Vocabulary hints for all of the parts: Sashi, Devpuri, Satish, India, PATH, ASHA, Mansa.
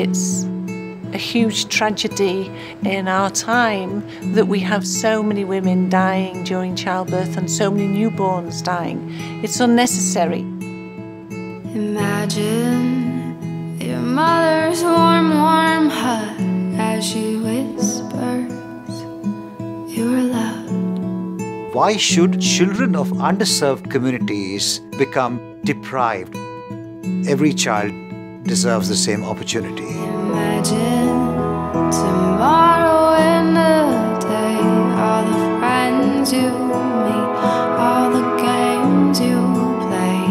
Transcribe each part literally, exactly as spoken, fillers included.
it's a huge tragedy in our time that we have so many women dying during childbirth and so many newborns dying. It's unnecessary. Imagine your mother's warm, warm hug as she whispers you are loved. Why should children of underserved communities become deprived? Every child deserves the same opportunity. Imagine tomorrow and the day, all the friends you meet, all the games you play.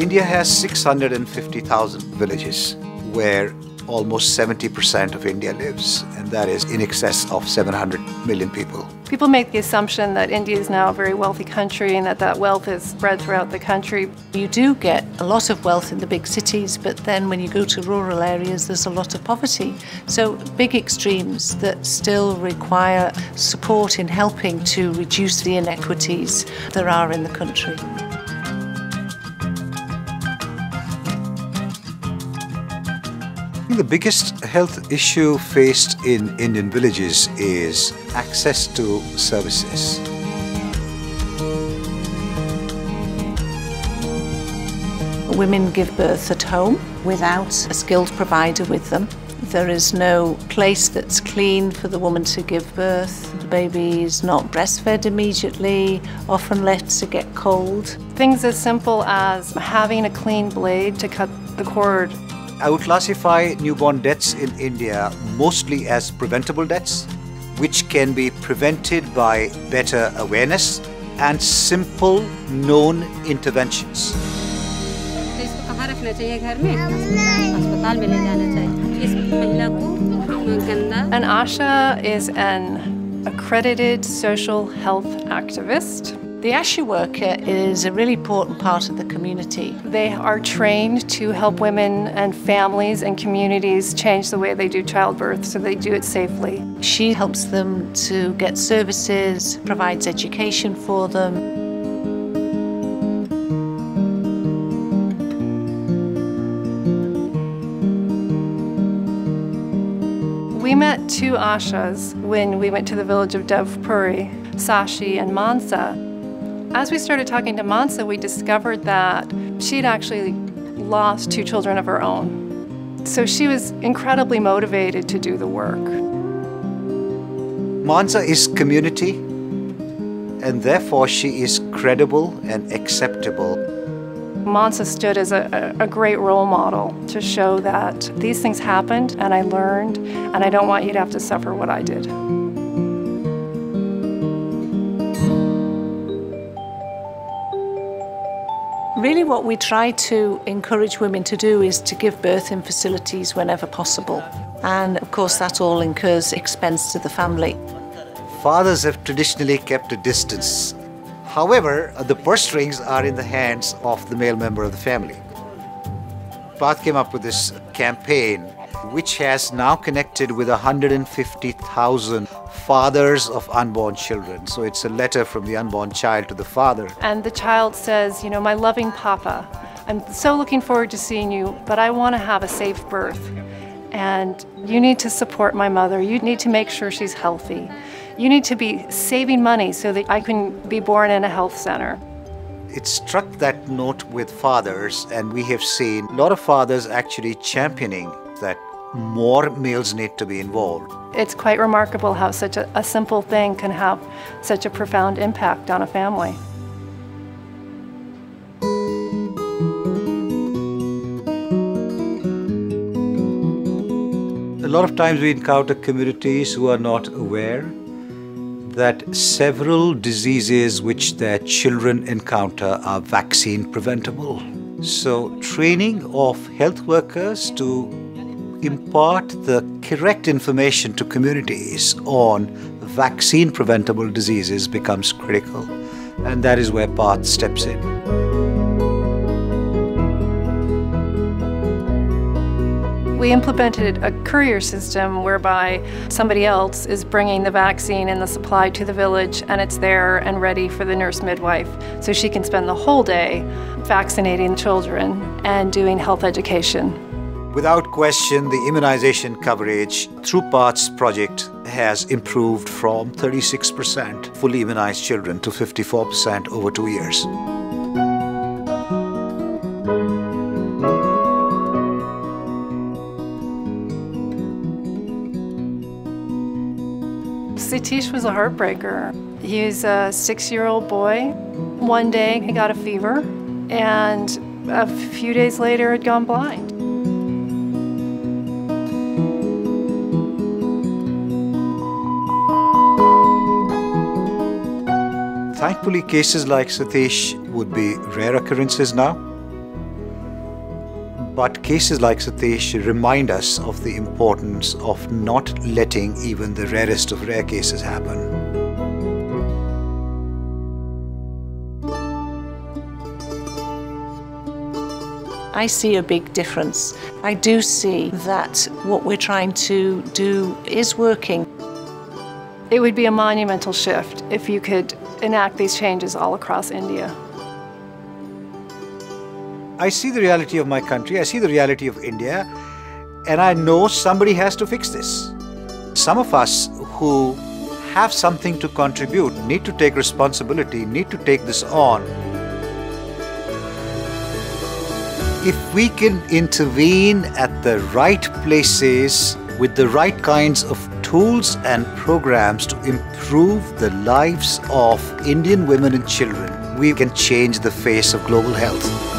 Ooh. India has six hundred fifty thousand villages where almost seventy percent of India lives, and that is in excess of seven hundred million people. People make the assumption that India is now a very wealthy country and that that wealth is spread throughout the country. You do get a lot of wealth in the big cities, but then when you go to rural areas, there's a lot of poverty. So big extremes that still require support in helping to reduce the inequities there are in the country. The biggest health issue faced in Indian villages is access to services. Women give birth at home without a skilled provider with them. There is no place that's clean for the woman to give birth. The baby is not breastfed immediately, often left to get cold. Things as simple as having a clean blade to cut the cord. I would classify newborn deaths in India mostly as preventable deaths, which can be prevented by better awareness and simple known interventions. An ASHA is an accredited social health activist. The ASHA worker is a really important part of the community. They are trained to help women and families and communities change the way they do childbirth so they do it safely. She helps them to get services, provides education for them. We met two ASHAs when we went to the village of Devpuri, Sashi and Mansa. As we started talking to Mansa, we discovered that she'd actually lost two children of her own. So she was incredibly motivated to do the work. Mansa is community, and therefore she is credible and acceptable. Mansa stood as a, a great role model to show that these things happened, and I learned, and I don't want you to have to suffer what I did. Really what we try to encourage women to do is to give birth in facilities whenever possible. And of course that all incurs expense to the family. Fathers have traditionally kept a distance. However, the purse strings are in the hands of the male member of the family. PATH came up with this campaign, which has now connected with one hundred fifty thousand fathers of unborn children. So it's a letter from the unborn child to the father. And the child says, you know, my loving papa, I'm so looking forward to seeing you, but I want to have a safe birth. And you need to support my mother. You need to make sure she's healthy. You need to be saving money so that I can be born in a health center. It struck that note with fathers, and we have seen a lot of fathers actually championing that more males need to be involved. It's quite remarkable how such a, a simple thing can have such a profound impact on a family. A lot of times we encounter communities who are not aware that several diseases which their children encounter are vaccine preventable. So training of health workers to impart the correct information to communities on vaccine-preventable diseases becomes critical, and that is where PATH steps in. we implemented a courier system whereby somebody else is bringing the vaccine and the supply to the village, and it's there and ready for the nurse midwife, so she can spend the whole day vaccinating children and doing health education. Without question, the immunization coverage through PATH's project has improved from thirty-six percent fully immunized children to fifty-four percent over two years. Satish was a heartbreaker. He was a six-year-old boy. One day he got a fever, and a few days later had gone blind. Thankfully, cases like Satish would be rare occurrences now. But cases like Satish remind us of the importance of not letting even the rarest of rare cases happen. I see a big difference. I do see that what we're trying to do is working. It would be a monumental shift if you could enact these changes all across India. I see the reality of my country, I see the reality of India, and I know somebody has to fix this. Some of us who have something to contribute need to take responsibility, need to take this on. If we can intervene at the right places with the right kinds of tools and programs to improve the lives of Indian women and children, we can change the face of global health.